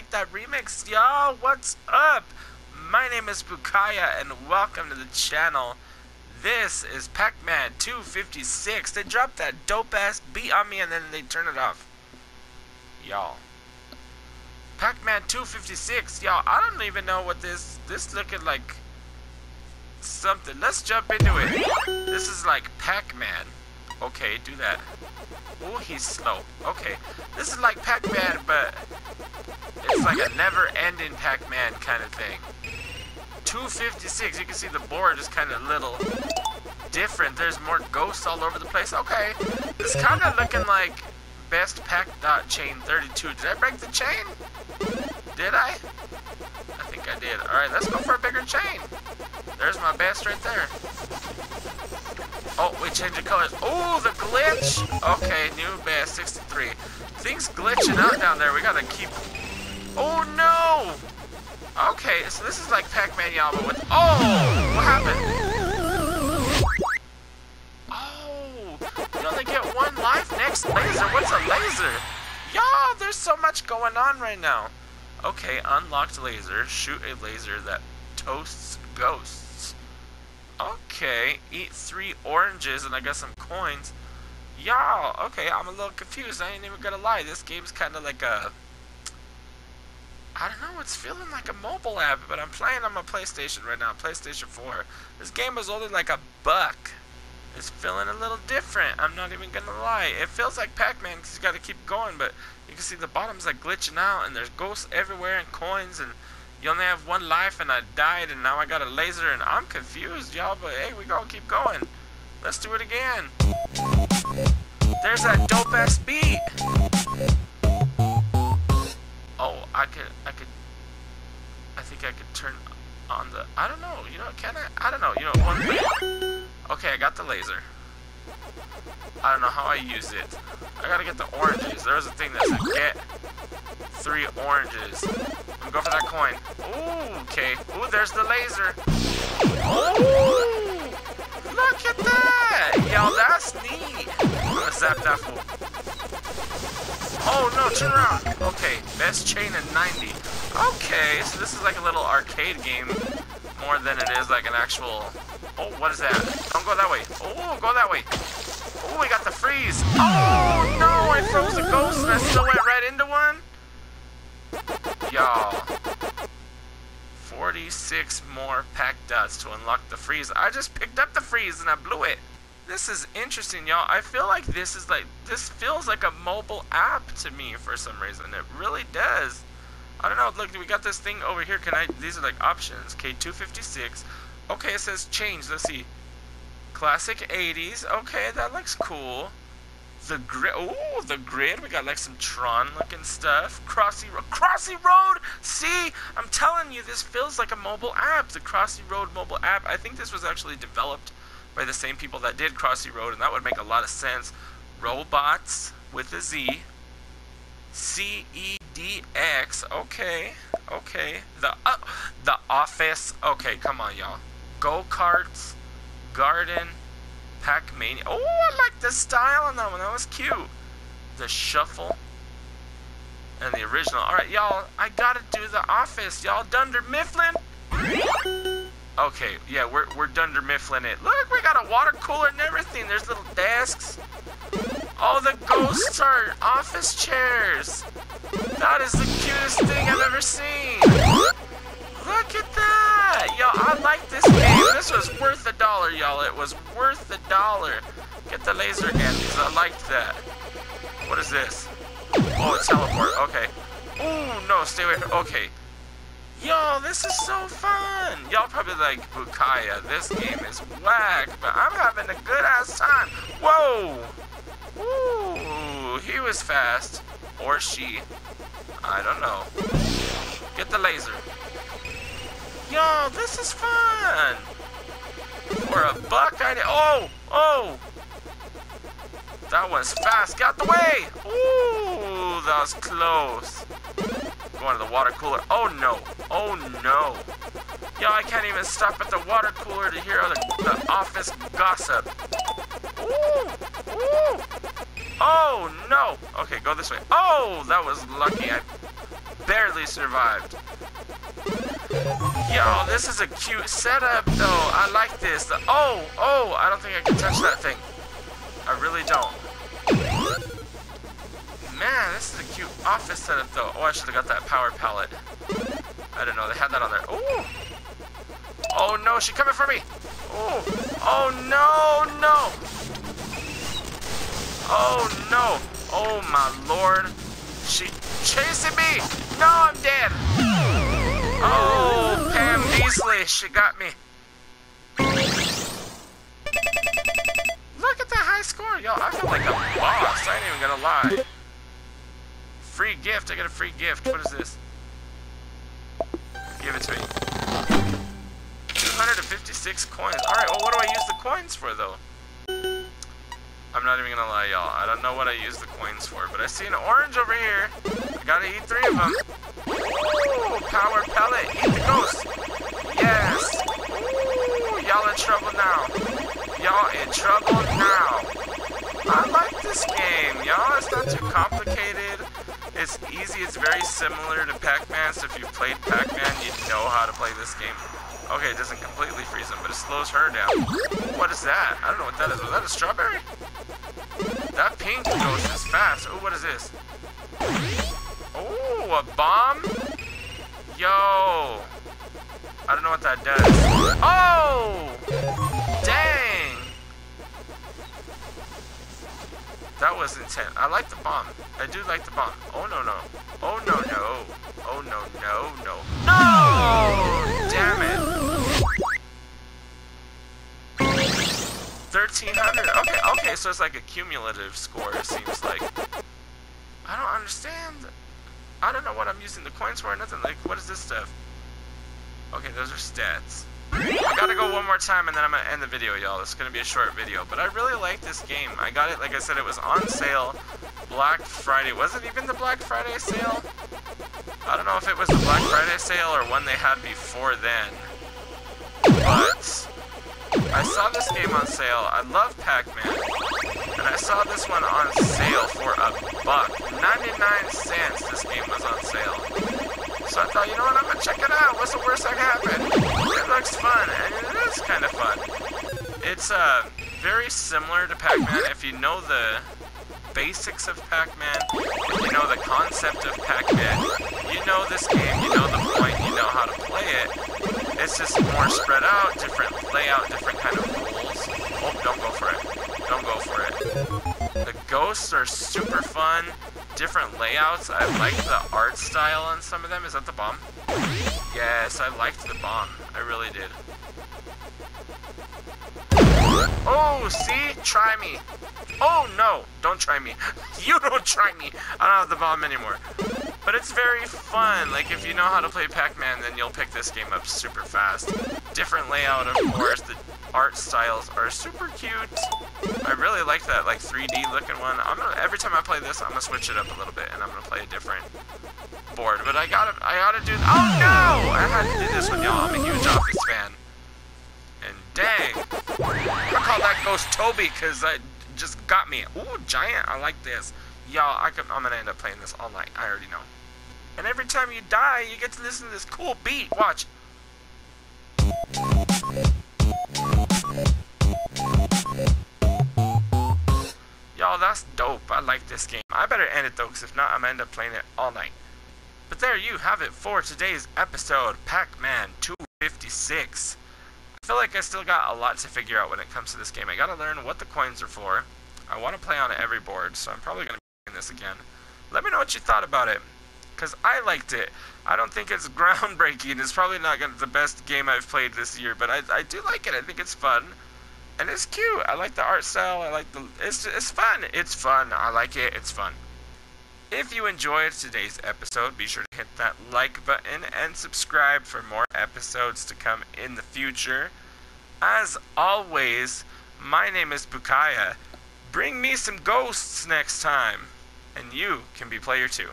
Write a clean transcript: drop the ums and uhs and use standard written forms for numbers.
like that remix, y'all. What's up? My name is Bukkiah, and welcome to the channel. This is Pac-Man 256. They dropped that dope-ass beat on me, and then they turn it off. Y'all. Pac-Man 256, y'all. I don't even know what this looking like something. Let's jump into it. This is like Pac-Man. Okay, do that. Oh, he's slow. Okay. This is like Pac-Man, but it's like a never-ending Pac-Man kind of thing. 256, you can see the board is kind of little different. There's more ghosts all over the place. Okay. It's kind of looking like best pack.chain 32. Did I break the chain? Did I? I think I did. Alright, let's go for a bigger chain. There's my best right there. Oh, we changed the colors. Oh, the glitch! Okay, new bass, 63. Things glitching out down there. We gotta keep... Oh, no! Okay, so this is like Pac-Man, y'all, but with... Oh! What happened? Oh! You only get one life next laser. What's a laser? Y'all, there's so much going on right now. Okay, unlocked laser. Shoot a laser that toasts ghosts. Okay, eat 3 oranges and I got some coins. Y'all, okay, I'm a little confused. I ain't even gonna lie. This game's kind of like a... I don't know, it's feeling like a mobile app, but I'm playing on my PlayStation right now, PlayStation 4. This game was only like $1. It's feeling a little different. I'm not even gonna lie. It feels like Pac-Man because you gotta keep going, but you can see the bottom's like glitching out and there's ghosts everywhere and coins and... You only have one life, and I died, and now I got a laser, and I'm confused, y'all, but hey, we gonna keep going. Let's do it again. There's that dope-ass beat. Oh, I think I could turn on the, I don't know, you know, can I? I don't know, you know, one thing. Okay, I got the laser. I don't know how I use it. I gotta get the oranges. There was a thing that said, get 3 oranges. I'm going for that coin. Ooh, okay. Ooh, there's the laser. Ooh, look at that. Yo, that's neat. I'm gonna zap that fool. Oh, no, turn around. Okay, best chain at 90. Okay, so this is like a little arcade game more than it is like an actual... Oh, what is that? Don't go that way. Oh, go that way. Oh, we got the freeze. Oh, no, I froze a ghost and I still went right into one. Y'all, 46 more pack dots to unlock the freeze. I just picked up the freeze and I blew it. This is interesting, y'all. I feel like this feels like a mobile app to me for some reason. It really does. I don't know. Look, we got this thing over here. Can I? These are like options. K256. Okay, it says change. Let's see. Classic 80s. Okay, that looks cool. The grid. Oh, the grid. We got like some Tron-looking stuff. Crossy Road. See, I'm telling you, this feels like a mobile app. The Crossy Road mobile app. I think this was actually developed by the same people that did Crossy Road, and that would make a lot of sense. Robots with a Z. CEDX. Okay. Okay. The office. Okay, come on, y'all. Go-karts. Garden. Pac-Man. Oh, I like the style on that one. That was cute. The shuffle. And the original. Alright, y'all. I gotta do the office. Y'all, Dunder Mifflin. Okay, yeah, we're Dunder Mifflin it. Look, we got a water cooler and everything. There's little desks. Oh, the ghosts are office chairs. That is the cutest thing I've ever seen. Look at that. Y'all, I like this game. This was worth $1, y'all. It was worth $1. Get the laser again, because I liked that. What is this? Oh, it's teleport. Okay. Oh, no, stay away from... Okay. Yo, this is so fun. Y'all probably like Bukkiah. This game is whack, but I'm having a good-ass time. Whoa. Ooh, he was fast. Or she. I don't know. Get the laser. Yo, this is fun. For $1, I... Oh! Oh! That was fast. Got the way! Ooh, that was close. Going to the water cooler. Oh, no. Oh, no. Yo, I can't even stop at the water cooler to hear the office gossip. Ooh! Ooh! Oh, no. Okay, go this way. Oh, that was lucky. I barely survived. Yo, this is a cute setup, though. I like this. Oh, I don't think I can touch that thing. I really don't. Man, this is a cute office setup, though. Oh, I should have got that power palette. I don't know. They had that on there. Oh! Oh, no. She's coming for me. Oh! Oh, no, no. Oh, no. Oh, my Lord. She's chasing me. No, I'm dead. Oh, Pam Beasley. She got me. Look at that high score. Yo, I feel like a boss. I ain't even gonna lie. Free gift. I got a free gift. What is this? Give it to me. 256 coins. Alright, well, what do I use the coins for, though? I'm not even gonna lie, y'all. I don't know what I use the coins for, but I see an orange over here. I gotta eat 3 of them. Ooh, power pellet. Eat the ghost. Yes. Ooh, y'all in trouble now. Y'all in trouble now. I like this game, y'all. It's not too complicated. It's easy, it's very similar to Pac-Man, so if you've played Pac-Man, you know how to play this game. Okay, it doesn't completely freeze him, but it slows her down. What is that? I don't know what that is. Was that a strawberry? That pink goes as fast. Oh, what is this? Oh, a bomb? Yo. I don't know what that does. Oh! Dang! That was intense. I like the bomb. I do like the bomb. Oh no no. Oh no no. Oh no no no. No! Damn it. 1300. Okay, so it's like a cumulative score, it seems like. I don't understand. I don't know what I'm using the coins for or nothing. Like, what is this stuff? Okay, those are stats. I gotta go one more time and then I'm gonna end the video, y'all. It's gonna be a short video, but I really like this game. I got it, like I said, it was on sale Black Friday. Was it even the Black Friday sale? I don't know if it was the Black Friday sale or one they had before then. But I saw this game on sale. I love Pac-Man. And I saw this one on sale for $1. 99 cents this game was on sale. So I thought, you know what, I'm gonna check it out. What's the worst that can happen? It looks fun, and it is kind of fun. It's very similar to Pac-Man. If you know the basics of Pac-Man, if you know the concept of Pac-Man, you know this game, you know the point, you know how to play it. It's just more spread out, different layout, different kind of rules. Oh, don't go for it. Don't go for it. The ghosts are super fun. Different layouts. I like the art style on some of them. Is that the bomb? Yes, I liked the bomb. I really did. Oh, see? Try me. Oh, no. Don't try me. You don't try me. I don't have the bomb anymore. But it's very fun. Like, if you know how to play Pac-Man, then you'll pick this game up super fast. Different layout, of course. The art styles are super cute. I really like that, like, 3D looking one. Every time I play this, I'm gonna switch it up a little bit, and I'm gonna play a different board. But I gotta do. Oh no! I had to do this one, y'all. I'm a huge office fan. And dang, I call that ghost Toby because it just got me. Ooh, giant! I like this, y'all. I'm gonna end up playing this all night. I already know. And every time you die, you get to listen to this cool beat. Watch. Y'all, that's dope. I like this game. I better end it though, because if not, I'm gonna end up playing it all night. But there you have it for today's episode, Pac-Man 256. I feel like I still got a lot to figure out when it comes to this game. I gotta learn what the coins are for. I want to play on every board, so I'm probably gonna be playing this again. Let me know what you thought about it, because I liked it. I don't think it's groundbreaking. It's probably not the best game I've played this year, but I do like it. I think it's fun. And it's cute. I like the art style. I like the... It's fun. It's fun. I like it. It's fun. If you enjoyed today's episode, be sure to hit that like button and subscribe for more episodes to come in the future. As always, my name is Bukkiah. Bring me some ghosts next time, and you can be player 2.